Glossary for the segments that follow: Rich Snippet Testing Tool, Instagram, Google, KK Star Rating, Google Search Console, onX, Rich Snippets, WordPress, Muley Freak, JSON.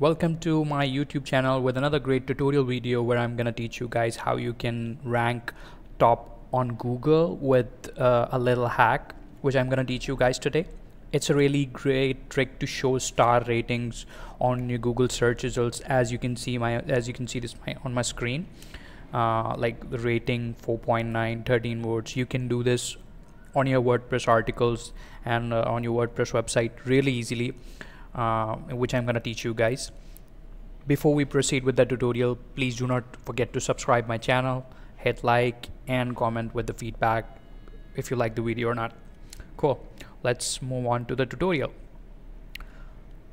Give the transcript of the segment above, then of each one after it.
Welcome to my YouTube channel with another great tutorial video where I'm gonna teach you guys how you can rank top on Google with a little hack which I'm gonna teach you guys today. It's a really great trick to show star ratings on your Google search results. As you can see on my screen, like the rating 4.9, 13 words. You can do this on your WordPress articles and on your WordPress website really easily, which I'm gonna teach you guys. Before we proceed with the tutorial, please do not forget to subscribe my channel, hit like and comment with the feedback if you like the video or not. Cool, let's move on to the tutorial.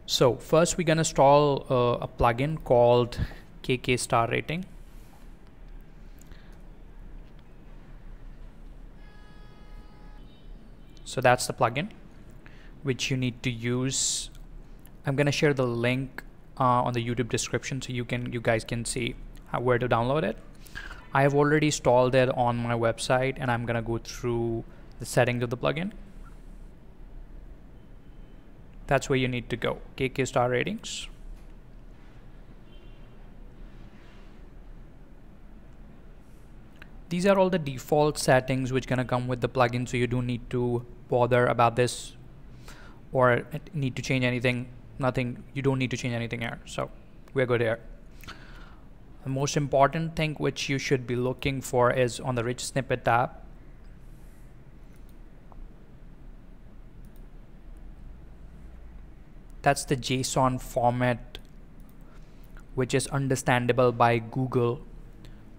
So first we're gonna install a plugin called KK Star Rating. So that's the plugin which you need to use. I'm gonna share the link on the YouTube description so you guys can see where to download it. I have already installed it on my website and I'm gonna go through the settings of the plugin. That's where you need to go, KK Star Ratings. These are all the default settings which gonna come with the plugin, so you don't need to bother about this or need to change anything. Nothing, you don't need to change anything here, so we're good here. The most important thing which you should be looking for is on the Rich Snippet tab. That's the JSON format which is understandable by Google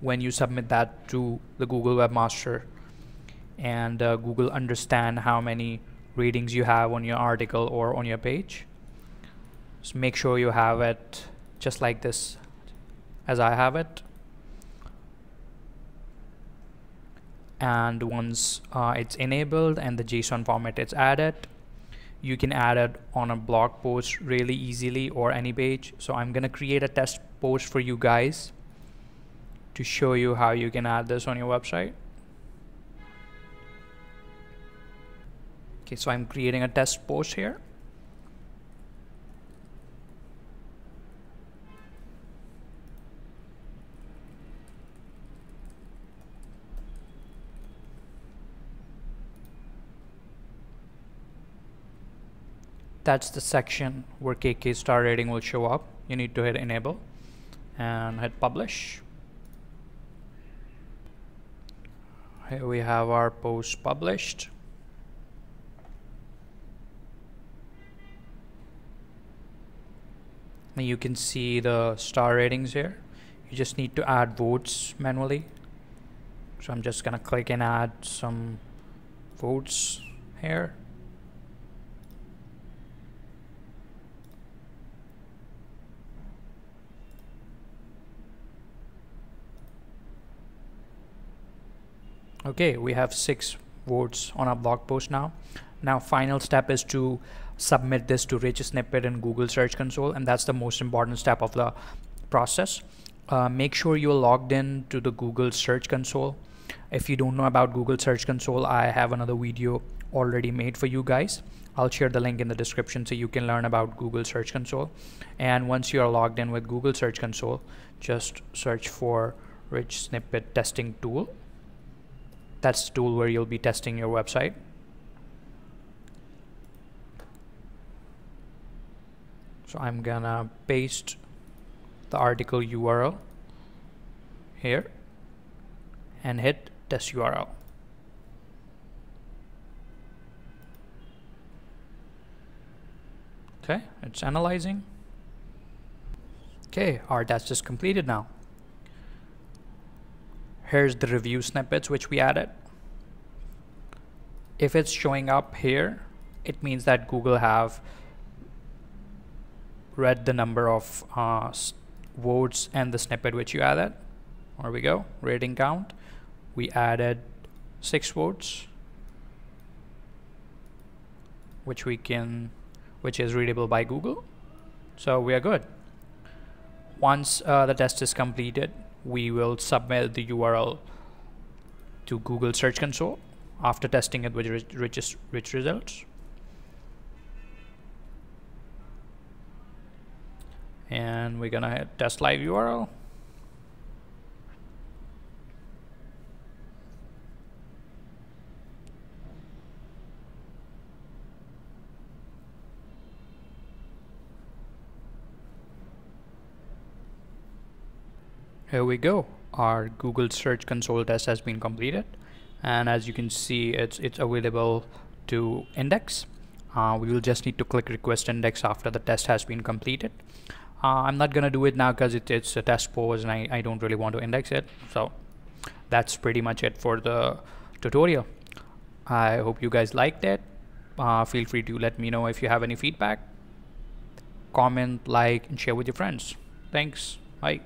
when you submit that to the Google webmaster, and Google understand how many ratings you have on your article or on your page. So make sure you have it just like this as I have it, and once it's enabled and the JSON format is added, you can add it on a blog post really easily or any page. So I'm gonna create a test post for you guys to show you how you can add this on your website. Okay, so I'm creating a test post here. That's the section where KK Star Rating will show up. You need to hit enable and hit publish. Here we have our post published. And you can see the star ratings here. You just need to add votes manually. So I'm just gonna click and add some votes here. Okay, we have 6 votes on our blog post now. Now final step is to submit this to Rich Snippet in Google Search Console, and that's the most important step of the process. Make sure you're logged in to the Google Search Console. If you don't know about Google Search Console, I have another video already made for you guys. I'll share the link in the description so you can learn about Google Search Console. And once you are logged in with Google Search Console, just search for Rich Snippet Testing Tool. That's the tool where you'll be testing your website. So I'm gonna paste the article URL here and hit test URL. Okay, it's analyzing. Okay, our test is completed now. Here's the review snippets which we added. If it's showing up here, it means that Google have read the number of votes and the snippet which you added. There we go, rating count. We added 6 votes, which is readable by Google. So we are good. Once the test is completed, we will submit the URL to Google Search Console after testing it with rich results. and we're gonna hit test live URL. Here we go. Our Google Search Console test has been completed, and as you can see, it's available to index. We will just need to click request index after the test has been completed. I'm not gonna do it now because it's a test pose and I don't really want to index it. So that's pretty much it for the tutorial. I hope you guys liked it. Feel free to let me know if you have any feedback. Comment, like, and share with your friends. Thanks. Bye.